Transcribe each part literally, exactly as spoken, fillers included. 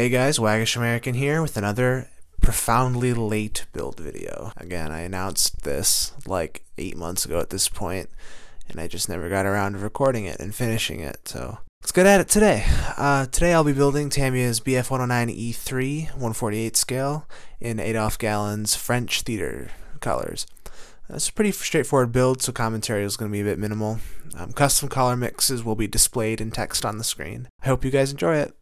Hey guys, Waggish American here with another profoundly late build video. Again, I announced this like eight months ago at this point, and I just never got around to recording it and finishing it, so let's get at it today. Uh, today I'll be building Tamiya's B F one oh nine E three one forty-eight scale in Adolf Galland's French theater colors. It's a pretty straightforward build, so commentary is going to be a bit minimal. Um, custom color mixes will be displayed in text on the screen. I hope you guys enjoy it.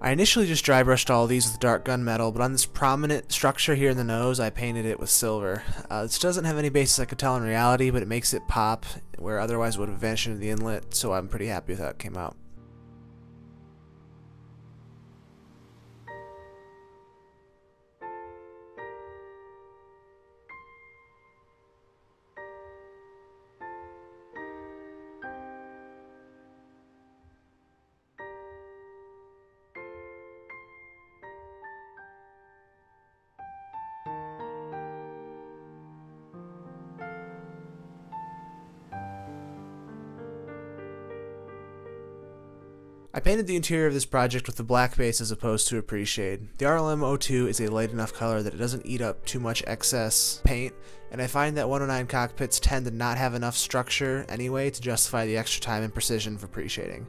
I initially just dry brushed all these with dark gunmetal, but on this prominent structure here in the nose, I painted it with silver. Uh, this doesn't have any basis I could tell in reality, but it makes it pop where otherwise it would have vanished into the inlet, so I'm pretty happy with how it came out. I painted the interior of this project with a black base as opposed to a pre shade. The R L M oh two is a light enough color that it doesn't eat up too much excess paint, and I find that one oh nine cockpits tend to not have enough structure anyway to justify the extra time and precision for pre shading.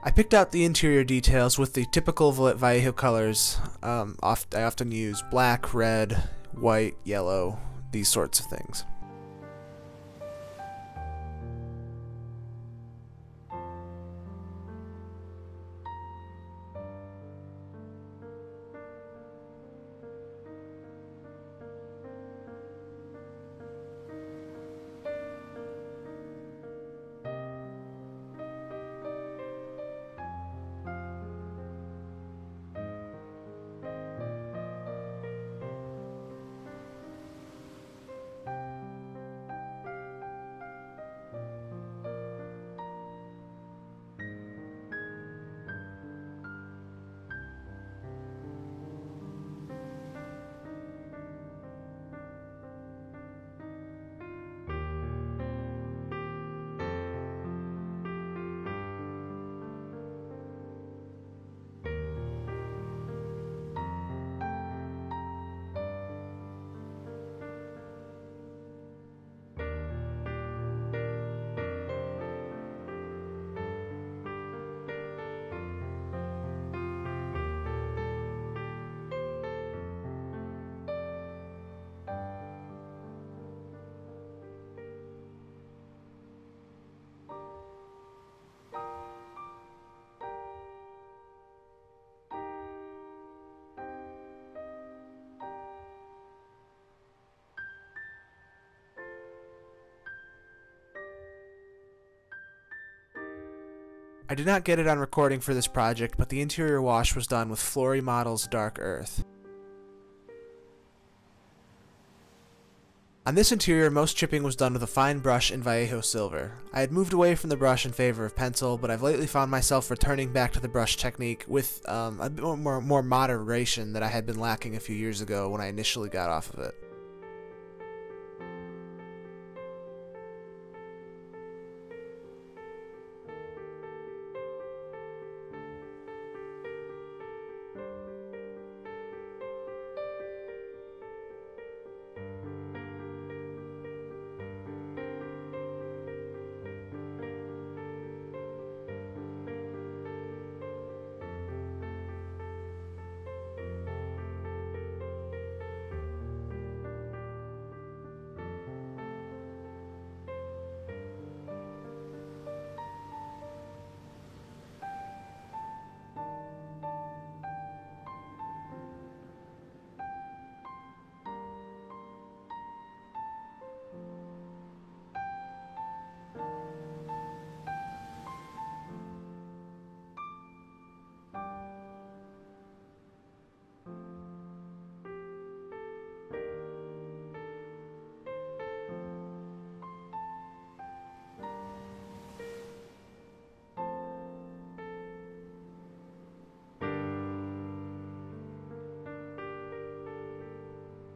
I picked out the interior details with the typical Vallejo colors um, oft I often use: black, red, white, yellow, these sorts of things. I did not get it on recording for this project, but the interior wash was done with Flory Models Dark Earth. On this interior, most chipping was done with a fine brush in Vallejo Silver. I had moved away from the brush in favor of pencil, but I've lately found myself returning back to the brush technique with um, a bit more, more moderation that I had been lacking a few years ago when I initially got off of it.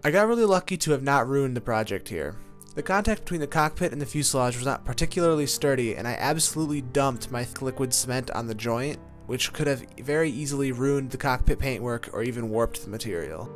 I got really lucky to have not ruined the project here. The contact between the cockpit and the fuselage was not particularly sturdy, and I absolutely dumped my thick liquid cement on the joint, which could have very easily ruined the cockpit paintwork or even warped the material.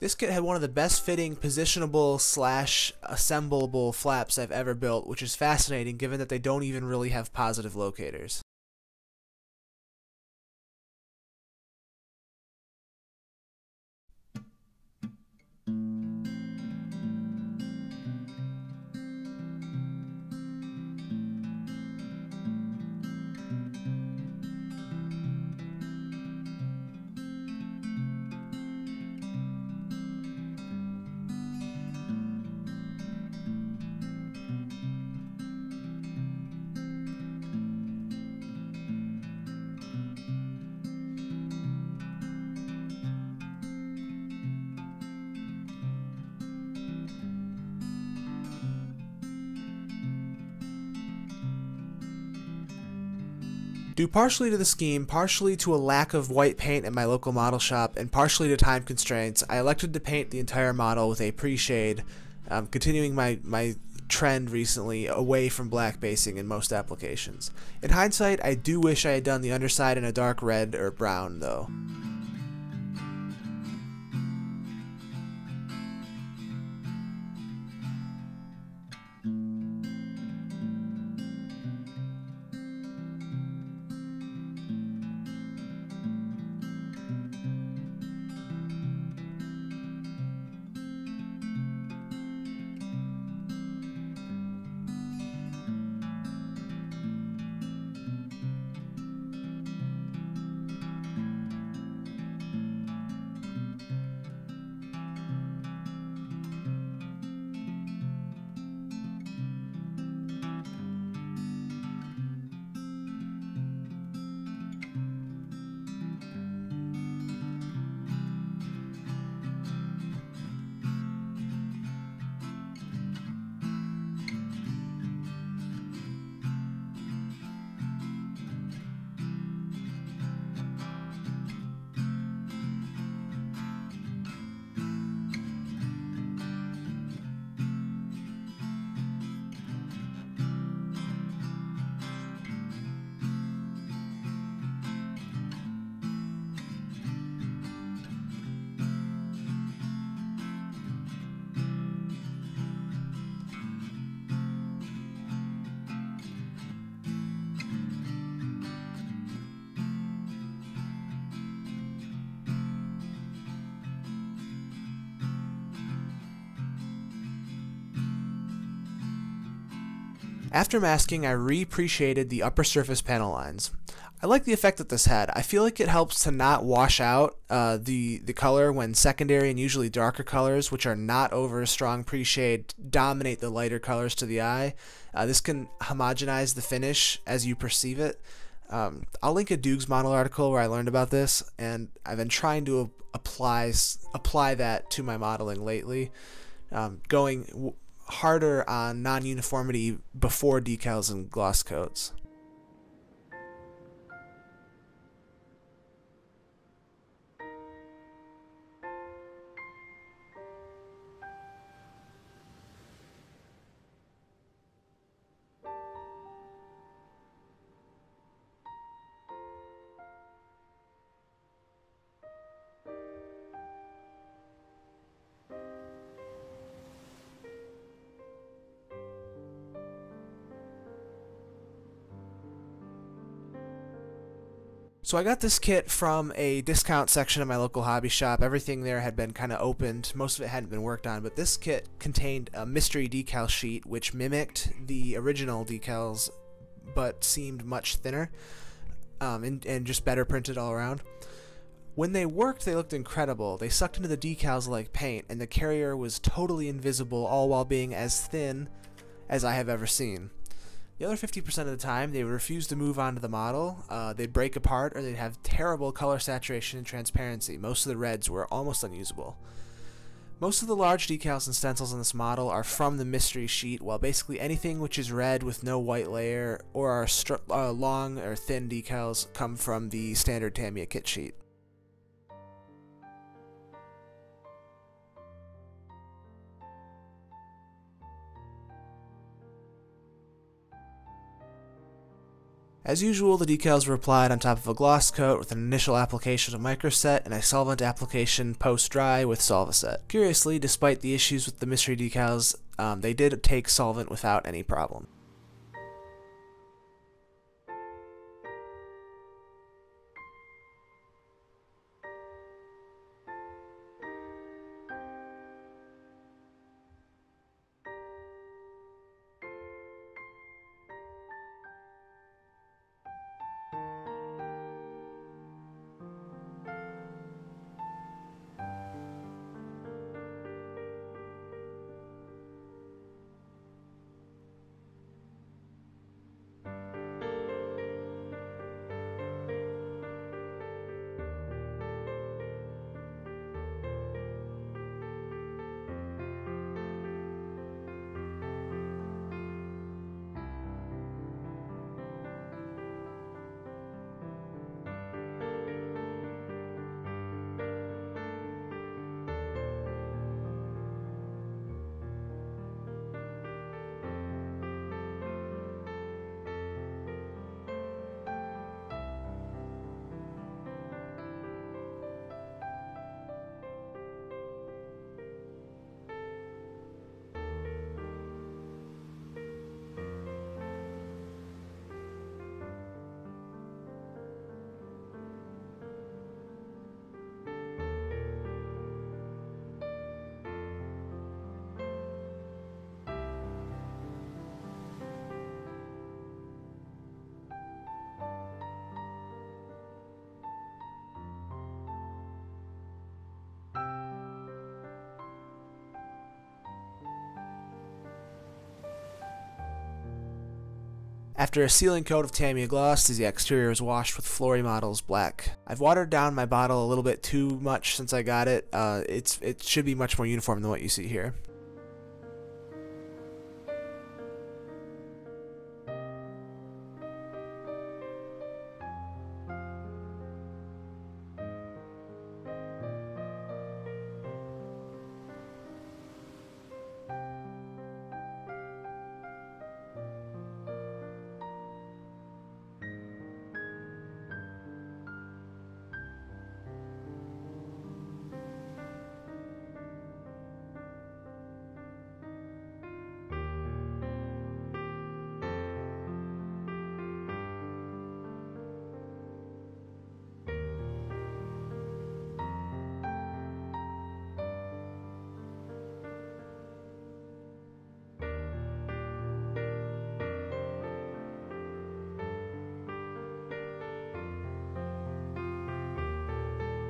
This kit had one of the best fitting positionable slash assemblable flaps I've ever built, which is fascinating given that they don't even really have positive locators. Due partially to the scheme, partially to a lack of white paint at my local model shop, and partially to time constraints, I elected to paint the entire model with a pre-shade, um, continuing my, my trend recently away from black basing in most applications. In hindsight, I do wish I had done the underside in a dark red or brown though. After masking, I re-pre-shaded the upper surface panel lines. I like the effect that this had. I feel like it helps to not wash out uh, the, the color when secondary and usually darker colors, which are not over a strong pre-shade, dominate the lighter colors to the eye. Uh, this can homogenize the finish as you perceive it. Um, I'll link a Doog's model article where I learned about this, and I've been trying to apply, apply that to my modeling lately, um, going w harder on non-uniformity before decals and gloss coats. So I got this kit from a discount section of my local hobby shop. Everything there had been kind of opened. Most of it hadn't been worked on, but this kit contained a mystery decal sheet which mimicked the original decals but seemed much thinner um, and, and just better printed all around. When they worked, they looked incredible. They sucked into the decals like paint, and the carrier was totally invisible, all while being as thin as I have ever seen. The other fifty percent of the time, they would refuse to move on to the model, uh, they'd break apart, or they'd have terrible color saturation and transparency. Most of the reds were almost unusable. Most of the large decals and stencils in this model are from the mystery sheet, while basically anything which is red with no white layer or are str uh, long or thin decals come from the standard Tamiya kit sheet. As usual, the decals were applied on top of a gloss coat with an initial application of Microset and a solvent application post-dry with Solvaset. Curiously, despite the issues with the mystery decals, um, they did take solvent without any problem. After a sealing coat of Tamiya gloss, the exterior was washed with Flory Models black. I've watered down my bottle a little bit too much since I got it. Uh, it's it should be much more uniform than what you see here.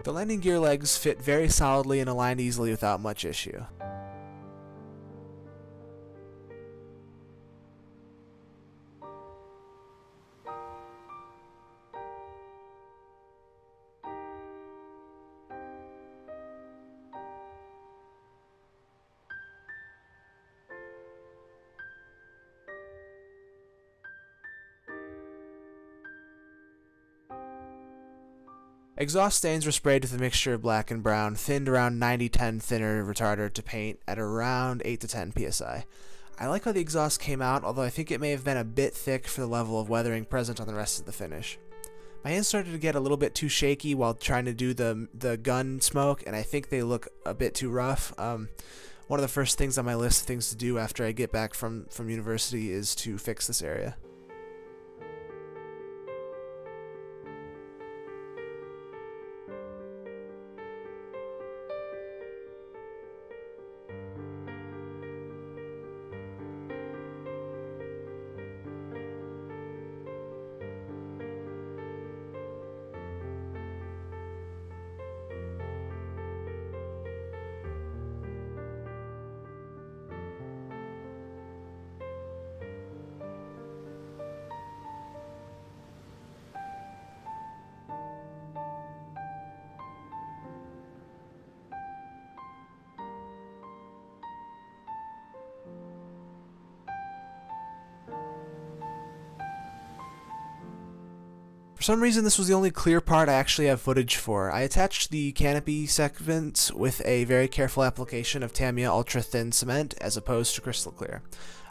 The landing gear legs fit very solidly and aligned easily without much issue. Exhaust stains were sprayed with a mixture of black and brown, thinned around ninety ten thinner retarder to paint at around eight to ten P S I. I like how the exhaust came out, although I think it may have been a bit thick for the level of weathering present on the rest of the finish. My hands started to get a little bit too shaky while trying to do the, the gun smoke, and I think they look a bit too rough. Um, one of the first things on my list of things to do after I get back from, from university is to fix this area. For some reason, this was the only clear part I actually have footage for. I attached the canopy segments with a very careful application of Tamiya Ultra Thin Cement as opposed to Crystal Clear.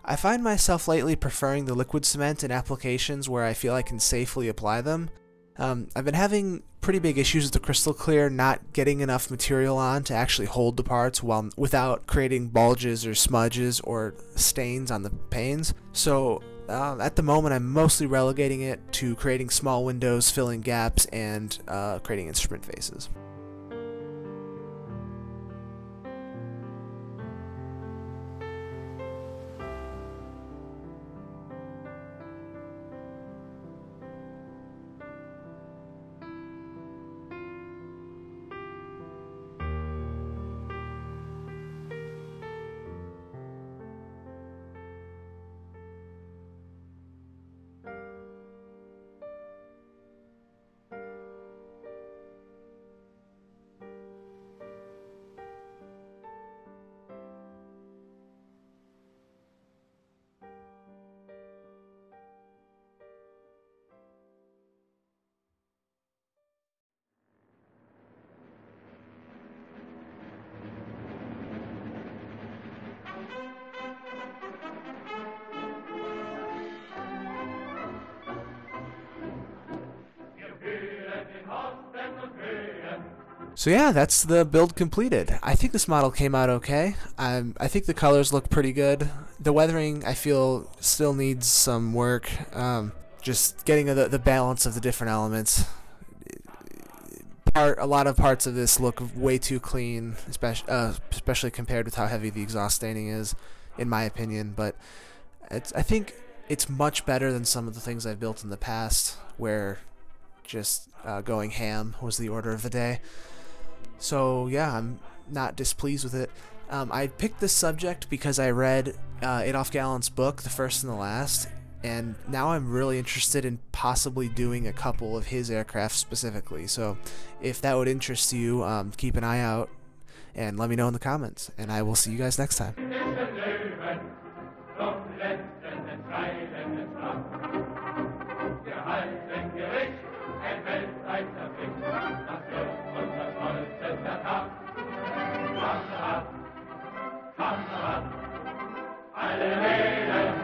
I find myself lately preferring the liquid cement in applications where I feel I can safely apply them. Um, I've been having pretty big issues with the Crystal Clear not getting enough material on to actually hold the parts while, without creating bulges or smudges or stains on the panes. So. Uh, at the moment, I'm mostly relegating it to creating small windows, filling gaps, and uh, creating instrument faces. So yeah, that's the build completed. I think this model came out okay. Um, I think the colors look pretty good. The weathering, I feel, still needs some work. Um, just getting the, the balance of the different elements. Part, a lot of parts of this look way too clean, especially, uh, especially compared with how heavy the exhaust staining is, in my opinion. But it's, I think it's much better than some of the things I've built in the past, where just uh, going ham was the order of the day. So yeah, I'm not displeased with it. Um, I picked this subject because I read uh, Adolf Galland's book, The First and the Last, and now I'm really interested in possibly doing a couple of his aircraft specifically. So if that would interest you, um, keep an eye out and let me know in the comments, and I will see you guys next time. An an den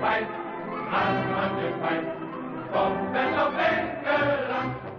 Feind, an an den Feind, vom Wetter weg gelangt.